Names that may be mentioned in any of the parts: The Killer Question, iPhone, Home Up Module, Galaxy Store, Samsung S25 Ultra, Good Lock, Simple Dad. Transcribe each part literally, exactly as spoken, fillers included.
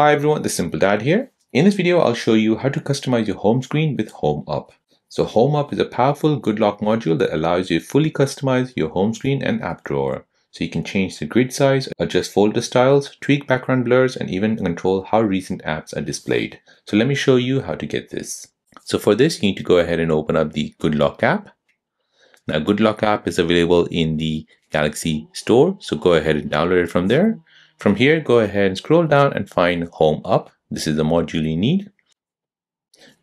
Hi everyone, this is Simple Dad here. In this video, I'll show you how to customize your home screen with Home Up. So Home Up is a powerful Good Lock module that allows you to fully customize your home screen and app drawer. So you can change the grid size, adjust folder styles, tweak background blurs, and even control how recent apps are displayed. So let me show you how to get this. So for this, you need to go ahead and open up the Good Lock app. Now, Good Lock app is available in the Galaxy Store, so go ahead and download it from there. From here, go ahead and scroll down and find Home Up. This is the module you need.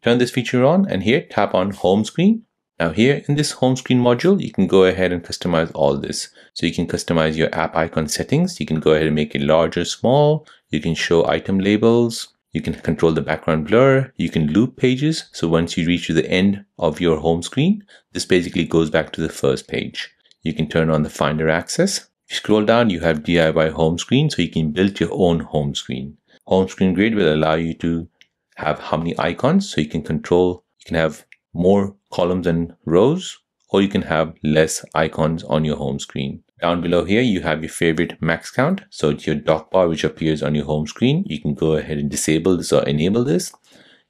Turn this feature on, and here, tap on Home Screen. Now here in this home screen module, you can go ahead and customize all this. So you can customize your app icon settings. You can go ahead and make it large or small. You can show item labels. You can control the background blur. You can loop pages. So once you reach to the end of your home screen, this basically goes back to the first page. You can turn on the Finder access. If you scroll down, you have D I Y home screen. So you can build your own home screen. Home screen grid will allow you to have how many icons. So you can control, you can have more columns and rows, or you can have less icons on your home screen. Down below here, you have your favorite max count. So it's your dock bar, which appears on your home screen. You can go ahead and disable this or enable this.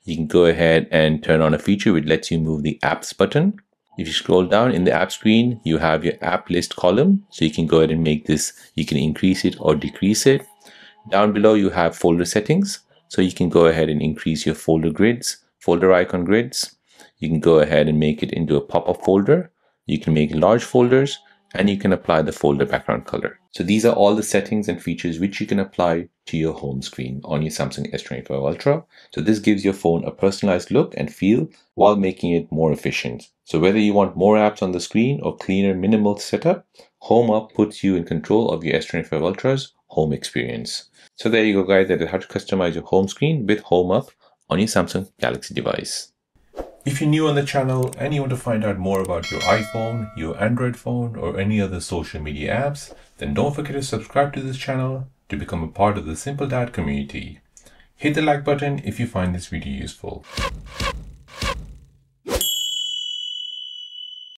You can go ahead and turn on a feature which lets you move the apps button. If you scroll down in the app screen, you have your app list column. So you can go ahead and make this, you can increase it or decrease it. Down below, you have folder settings. So you can go ahead and increase your folder grids, folder icon grids. You can go ahead and make it into a pop-up folder. You can make large folders, and you can apply the folder background color. So these are all the settings and features which you can apply to your home screen on your Samsung S twenty-five Ultra. So this gives your phone a personalized look and feel while making it more efficient. So whether you want more apps on the screen or cleaner, minimal setup, Home Up puts you in control of your S twenty-five Ultra's home experience. So there you go, guys. That is how to customize your home screen with Home Up on your Samsung Galaxy device. If you're new on the channel and you want to find out more about your iPhone, your Android phone, or any other social media apps, then don't forget to subscribe to this channel to become a part of the Simple Dad community. Hit the like button if you find this video useful.